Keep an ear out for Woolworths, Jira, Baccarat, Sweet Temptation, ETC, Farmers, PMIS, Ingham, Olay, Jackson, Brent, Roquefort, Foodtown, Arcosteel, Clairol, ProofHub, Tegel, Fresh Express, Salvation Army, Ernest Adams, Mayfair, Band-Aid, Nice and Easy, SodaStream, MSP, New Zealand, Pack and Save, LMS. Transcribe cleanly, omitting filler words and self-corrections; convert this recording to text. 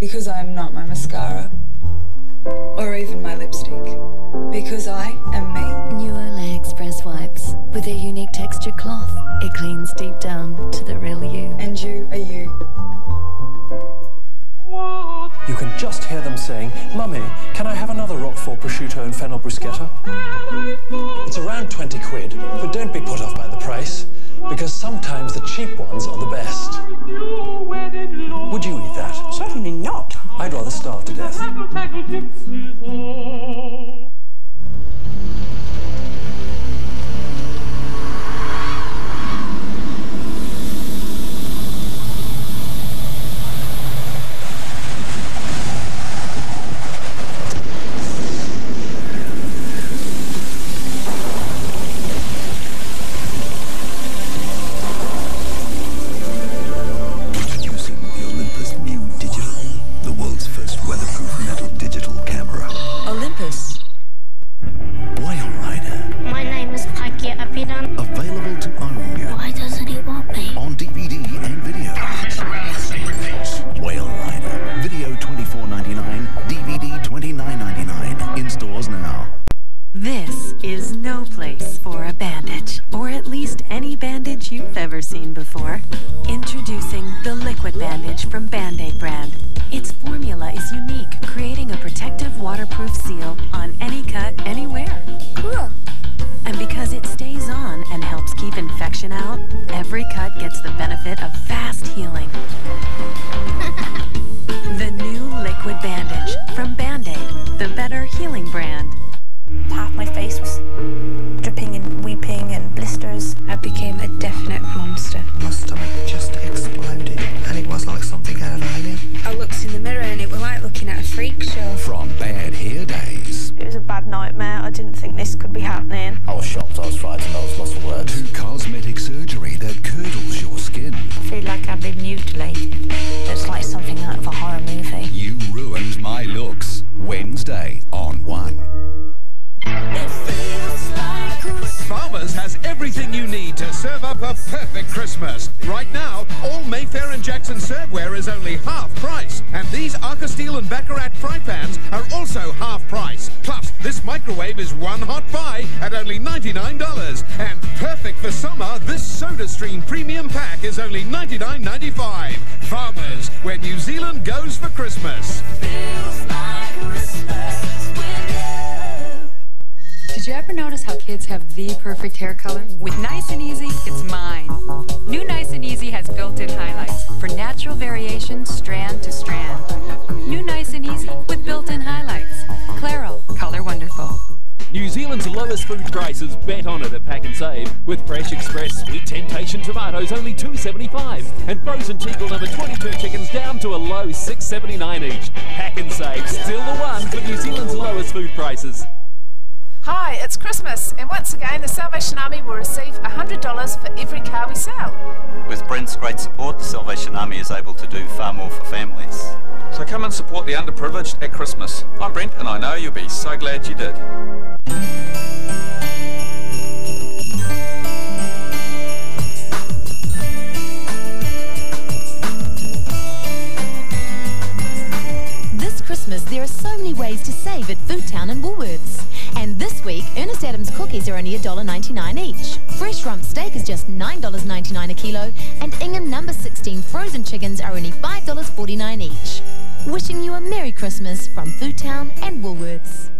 Because I am not my mascara. Or even my lipstick. Because I am me. New Olay Express wipes. With their unique texture cloth, it cleans deep down to the real you. And you are you. You can just hear them saying, "Mummy, can I have another Roquefort prosciutto and fennel bruschetta?" It's around 20 quid, but don't be put off by the price, because sometimes the cheap ones are the best. Would you eat that? Certainly not. I'd rather starve to death. From Band-Aid brand. Its formula is unique, creating a protective waterproof seal on any cut, anywhere. Cool. And because it stays on and helps keep infection out, every cut gets the benefit of fast healing. The new liquid bandage from Band-Aid, the better healing brand. Half my face was dripping and weeping and blisters. I became a definite monster. My stomach just exploded, and it was like something out of Alien. I looked in the mirror and it was like looking at a freak show. From Bad Hair Days. It was a bad nightmare. I didn't think this could be happening. I was shocked, I was frightened, I was lost for words. To cosmetic surgery that curdles your skin. I feel like I've been mutilated. It's like something out of a horror movie. You ruined my looks. Wednesday on 1. It feels like Christmas. Farmers has everything you need to serve up a perfect Christmas. Right now, all Mayfair and Jackson serveware is only half price. And these Arcosteel and Baccarat fry pans are also half price. Plus, this microwave is one hot buy at only $99. And perfect for summer, this SodaStream premium pack is only $99.95. Farmers, where New Zealand goes for Christmas. Feels like Christmas with you. Did you ever notice how kids have the perfect hair color? With Nice and Easy, it's mine. New Nice and Easy has built-in highlights for natural variation strand to strand. New Nice and Easy with built-in highlights. Clairol, color wonderful. New Zealand's lowest food prices, bet on it at Pack and Save. With Fresh Express Sweet Temptation tomatoes only $2.75 and frozen Tegel number 22 chickens down to a low $6.79 each. Pack and Save, still the one for New Zealand's lowest food prices. Hi, it's Christmas, and once again the Salvation Army will receive $100 for every car we sell. With Brent's great support, the Salvation Army is able to do far more for families. So come and support the underprivileged at Christmas. I'm Brent, and I know you'll be so glad you did. This Christmas, there are so many ways to save at Foodtown and Woolworths. And this week, Ernest Adams cookies are only $1.99 each. Fresh rump steak is just $9.99 a kilo, and Ingham number 16 frozen chickens are only $5.49 each. Wishing you a Merry Christmas from Foodtown and Woolworths.